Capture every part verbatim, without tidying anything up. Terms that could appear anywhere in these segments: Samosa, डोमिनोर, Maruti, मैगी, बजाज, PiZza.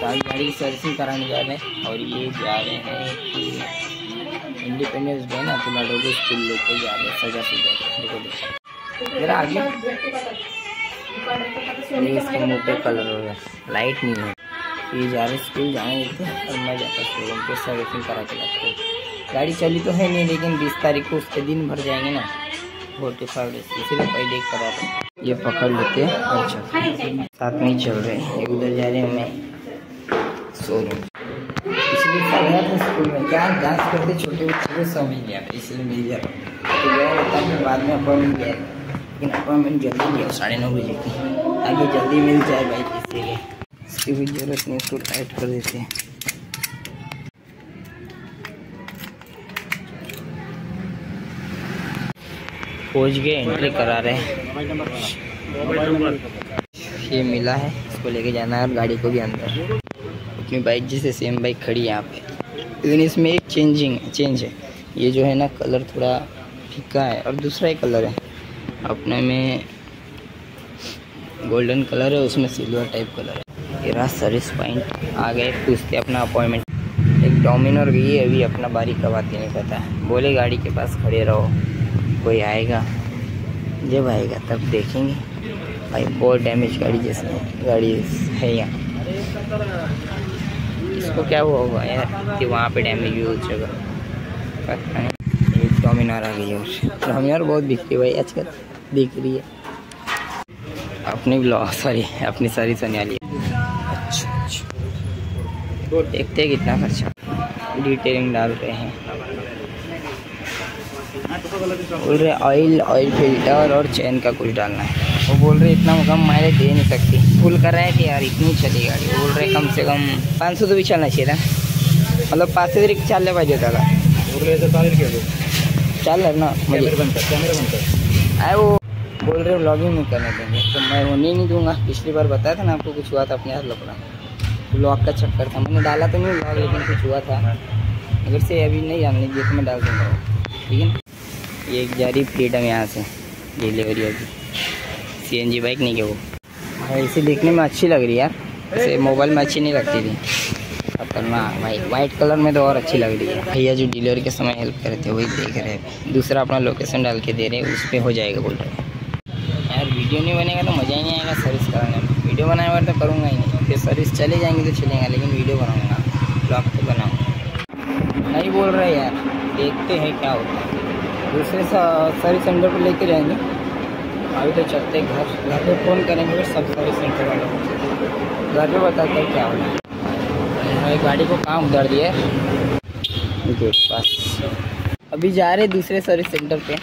सारी गाड़ी की सर्विसिंग कराने जा रहे हैं और ये जा रहे हैं इंडिपेंडेंस डे ना, तो लड़कों को स्कूल लेके जा रहे हैं सजा सजा जरा आगे। ये इसका मोटे कलर हो गया, लाइट नहीं है। ये जा रहे स्कूल जाने देते हैं और मैं जाता शोरूम पर सर्विसिंग करा के लाता हूँ। गाड़ी चली तो है नहीं, लेकिन बीस तारीख को उसके दिन भर जाएंगे ना फोर्टी फाइव डेज, इसीलिए पहले करा रहा हूँ। ये पकड़ लेते हैं और चल साथ में चल रहे हैं, उधर जा रहे हैं मैं शोरूम। इसलिए पढ़ा था स्कूल में क्या डांस करते छोटे बच्चे सब मिल गया, इसलिए मिल गया तो गया होता है। बाद में अपॉइंटमेंट लिया, लेकिन अपॉइंटमेंट जल्दी लिया साढ़े नौ बजे की, आगे जल्दी मिल जाए भाई, इसीलिए इसकी भी जरूरत नहीं, उसको टाइट कर देते हैं। पहुँच गए, एंट्री करा रहे हैं। ये मिला है, इसको लेके जाना है और गाड़ी को भी अंदर, क्योंकि बाइक जैसे सेम बाइक खड़ी है यहाँ पे, लेकिन इसमें एक चेंजिंग चेंज है। ये जो है ना कलर थोड़ा फीका है और दूसरा ही कलर है, अपने में गोल्डन कलर है, उसमें सिल्वर टाइप कलर है। ये रहा सर्विस पॉइंट, आ गए पूछते अपना अपॉइंटमेंट। एक डोमिनोर गई है अभी, अपना बारी कब आती नहीं पता, बोले गाड़ी के पास खड़े रहो, कोई आएगा, जब आएगा तब देखेंगे भाई। बहुत डैमेज गाड़ी जैसे गाड़ी है यहाँ, इसको क्या हुआ होगा यार कि वहाँ पे डैमेज हो चुका पता नहीं। एक डोमिनोर आ गई है, हम यार बहुत बिक रही है भाई आजकल, बिक रही है। अपनी ब्लॉग सॉरी अपनी सारी सुनिया ली, अच्छा अच्छा देखते हैं कितना खर्चा। डिटेलिंग डाल रहे हैं, बोल रहे ऑयल ऑयल फिल्टर और चैन का कुछ डालना है। वो बोल रहे इतना कम माइलेज दे नहीं सकती, फुल कर रहे हैं कि यार इतनी चली गाड़ी, बोल रहे कम से कम पाँच सौ तो भी चलना चाहिए ना, मतलब पाँच सौ तरीके चलने पाहिजे होता था, चल रहा ना आए। वो बोल रहे व्लॉगिंग नहीं करने देंगे, तो मैं होने नहीं दूंगा। पिछली बार बताया था ना आपको, कुछ हुआ था अपने हाथ लपड़ा, व्लॉग का चक्कर था, मैंने डाला तो नहीं व्लॉग, लेकिन कुछ हुआ था, अगर से अभी नहीं जानने दिए तो मैं डाल दूँगा, ठीक है ना। ये एक जा रही फ्रीडम यहाँ से डिलीवरी होगी, सीएनजी बाइक नहीं क्या वो, ऐसे देखने में अच्छी लग रही है यार, ऐसे मोबाइल में अच्छी नहीं लगती थी, अब करना भाई वाइट कलर में तो और अच्छी लग रही है। भैया जो डिलीवरी के समय हेल्प कर रहे थे वही देख रहे हैं, दूसरा अपना लोकेशन डाल के दे रहे हैं, उस पर हो जाएगा बोल रहे हैं। यार वीडियो नहीं बनेगा तो मज़ा ही नहीं आएगा सर्विस कराने में, वीडियो बनाए हुआ तो करूँगा ही नहीं, फिर सर्विस चले जाएंगे तो चलेगा, लेकिन वीडियो बनाऊँगा ब्लॉग तो बनाऊँगा नहीं बोल रहे यार, देखते हैं क्या होता है। दूसरे सर्विस सेंटर पर लेके जाएंगे, अभी तो चलते घर, घर पे फ़ोन करेंगे फिर सब सर्विस सेंटर वालों को, घर पे बताते हैं क्या होगा। हमारी गाड़ी को काम उतार दिया है गेट पास, अभी जा रहे दूसरे सर्विस सेंटर पे।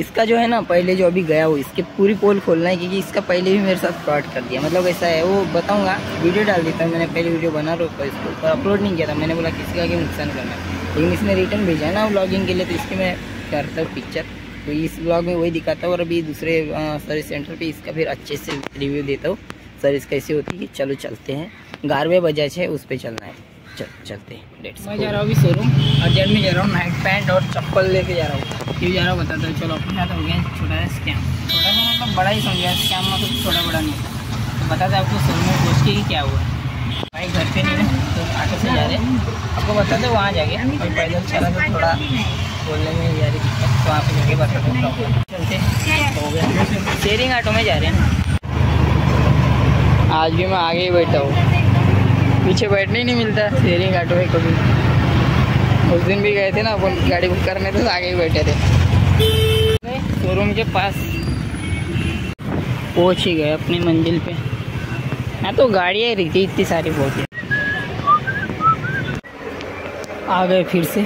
इसका जो है ना पहले जो अभी गया हो, इसके पूरी पोल खोलना है, क्योंकि इसका पहले भी मेरे साथ फ्रॉड कर दिया, मतलब ऐसा है वो बताऊँगा, वीडियो डाल देता हूँ। मैंने पहले वीडियो बना रोका, इसको पर अपलोड नहीं किया था, मैंने बोला किसी का आगे नुकसान करना, लेकिन इसने रिटर्न भेजा है ना व्लॉगिंग के लिए, तो इसके मैं करता हूँ पिक्चर, तो इस ब्लॉग में वही दिखाता हूँ। और अभी दूसरे सर्विस सेंटर पे इसका फिर अच्छे से रिव्यू देता हूँ, सर्विस कैसी होती है। चलो चलते हैं, गारवे बजाज है उस पर चलना है, चल चलते हैं। डेट्स मैं जा रहा हूँ अभी शोरूम, और जब मैं जा रहा हूँ नाइट पैंट और चप्पल लेके जा रहा हूँ, क्यों जा रहा हूँ बताता हूँ। चलो अपने साथ हो गया छोटा सा स्कैम, छोटा सा मतलब बड़ा ही समझा स्कैम, मतलब थोड़ा बड़ा नहीं था, बताते आपको शोरूम में पहुँच के क्या हुआ। भाई घर पर नहीं है तो आटो से जा रहे आपको बताते, वहाँ जाके और पैदल चला तो थोड़ा बोलने में जा रही दिक्कत, तो आप जाके बता सकता हूँ। चलते शेयरिंग ऑटो में जा रहे हैं, आज भी मैं आगे ही बैठा हूँ, पीछे बैठने ही नहीं मिलता शेयरिंग ऑटो में कभी। उस दिन भी गए थे ना अपन गाड़ी बुक करने, तो आगे ही बैठे थे शोरूम के पास, पहुँच ही गए अपनी मंजिल पे। हाँ तो गाड़ियाँ रही थी इतनी सारी, बहुत आ गए फिर से।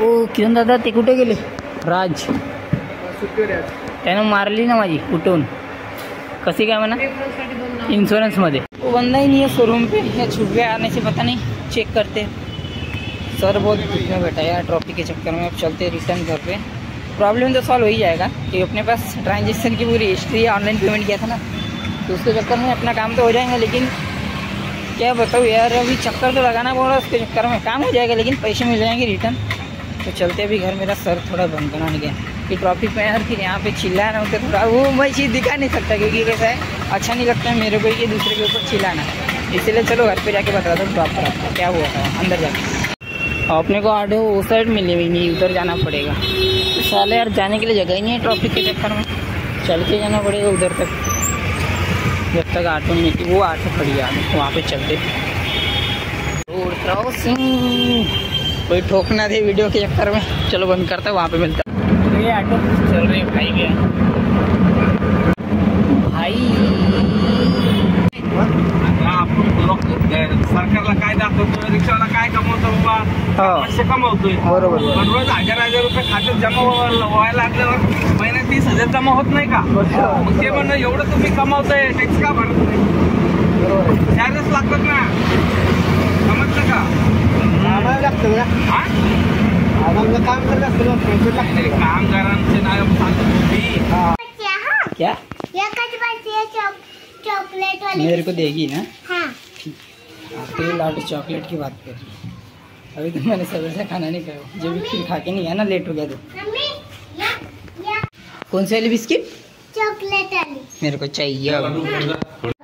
ओ किरण दादा ते कुठे गेले, राज त्यानं मारली ना माझी कुठून, कसे काय म्हणा इन्शुरन्समध्ये, वो बंदा ही नहीं है शोरूम पे, या छुप गया आने से पता नहीं, चेक करते सर बहुत में बैठा यार ट्रॉफी के चक्कर में। अब चलते रिटर्न घर पे, प्रॉब्लम तो सॉल्व हो ही जाएगा, कि अपने पास ट्रांजेक्शन की पूरी हिस्ट्री है, ऑनलाइन पेमेंट किया था ना, तो उसके चक्कर में अपना काम तो हो जाएगा, लेकिन क्या बताऊँ यार अभी चक्कर तो लगाना पड़ रहा है, उसके चक्कर में काम हो जाएगा लेकिन पैसे मिल जाएंगे रिटर्न। तो चलते अभी घर, मेरा सर थोड़ा भनभनाने गया। कि ट्रॉफिक में यार फिर यहाँ पे चिल्लाना होता थोड़ा, वो मैं चीज़ दिखा नहीं सकता क्योंकि कैसा है अच्छा नहीं लगता है मेरे को ये दूसरे के ऊपर चिल्लाना, इसीलिए चलो घर पे जाके बताता हूँ ड्रॉप करा क्या हुआ था। अंदर जाके अपने को ऑटो उस साइड मिली हुई, उधर जाना पड़ेगा। साले यार जाने के लिए जगह ही नहीं है, ट्रॉफिक के चक्कर में चल के जाना पड़ेगा उधर तक जब तक ऑटो नहीं मिलती। वो ऑटो खड़ी है वहाँ पर चलते कोई ठोक ना दे वीडियो के चक्कर में। चलो बंद करता है, वहाँ पे मिलता। ये ऑटो चल रही है भाई के भाई सरकारला कायदा असतो, रिक्षाला काय कमवतो बाबा पैसे कमवतोय बरोबर, रोज हजार हजार रुपये खात्यात जमा व्हायला लागल्यावर महिना तीस हजार जमा होत नाही का, मग ते म्हणणं एवढं तुम्ही कमवताय टॅक्स का भरत नाही, बरोबर चार्जेस लागतात ना, समजलं का? आम्हाला लागतं का? हा काम करना काम करना क्या चॉकलेट वाली मेरे को देगी ना? हाँ। लाडू चॉकलेट की बात कर, अभी तो मैंने समोसा खाना नहीं खाया, जब भी खीर खा के नहीं आया ना लेट हो गया तो। कौन सी वाली बिस्किट? चॉकलेट वाली मेरे को चाहिए। हाँ।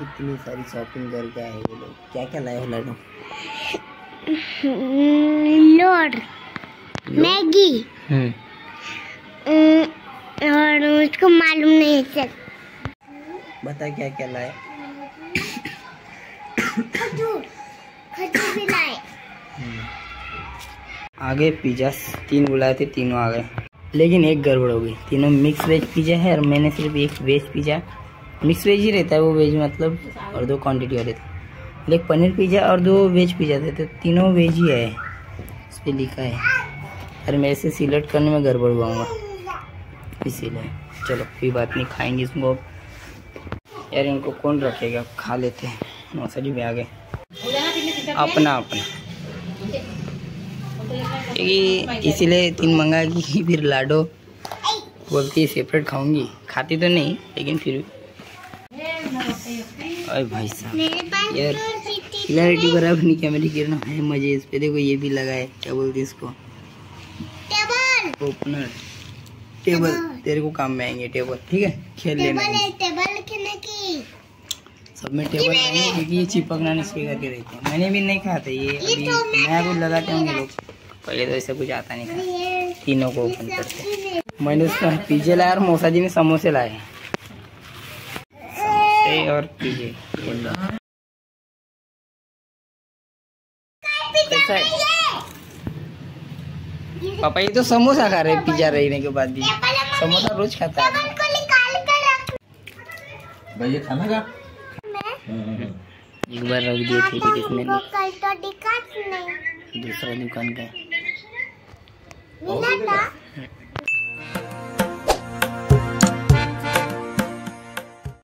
इतनी सारी शॉपिंग करके आए ये लोग, क्या क्या लाए हो लाडू? लोड मैगी और उसको मालूम नहीं है, बता क्या क्या लाए? खजूर खजूर भी लाए। आगे पिज़्ज़ा तीन बुलाए थे, तीनों आ गए, लेकिन एक गड़बड़ हो गई। तीनों मिक्स वेज पिज़्ज़ा है और मैंने सिर्फ एक वेज पिज़्ज़ा, मिक्स वेज ही रहता है वो वेज मतलब, और दो क्वांटिटी वाले थे, एक पनीर पिज़्ज़ा और दो वेज पिज़्ज़ा थे, तो तीनों वेज ही है उस पर लिखा है। अरे मेरे से सिलेक्ट करने में गड़बड़ हुआ इसीलिए। चलो कोई बात नहीं, खाएंगे इसको यार, इनको कौन रखेगा, खा लेते हैं। मौसा जी भी आ गए अपना अपना, इसीलिए तीन मंगा कि फिर लाडो बोलती सेपरेट खाऊंगी, खाती तो नहीं लेकिन फिर। अरे भाई साहब यार क्लैरिटी बराबर नहीं, कैमरे गिरना है मजे इस पे। देखो ये भी लगा है, क्या बोलती इसको, ओपनर टेबल, तेरे को काम में आएंगे टेबल, ठीक है खेल लेना की। सब में टेबल आएंगे क्योंकि ये चिपकना नहीं करके रहते हैं। मैंने भी नहीं खाता ये, अभी नया कुछ लगाते होंगे लोग, पहले तो ऐसा कुछ आता नहीं था। तीनों को ओपन करते, मैंने उसका पिज़्ज़ा लाया और मौसा जी ने समोसे लाए और पिज़्ज़ा। कैसा है पापा? ये तो समोसा खा रहे पिज़्ज़ा रहने के बाद भी, समोसा रोज खाता है भाई। ये खाना का एक बार रख दिए थे कि किसने नहीं, दूसरा दुकान का।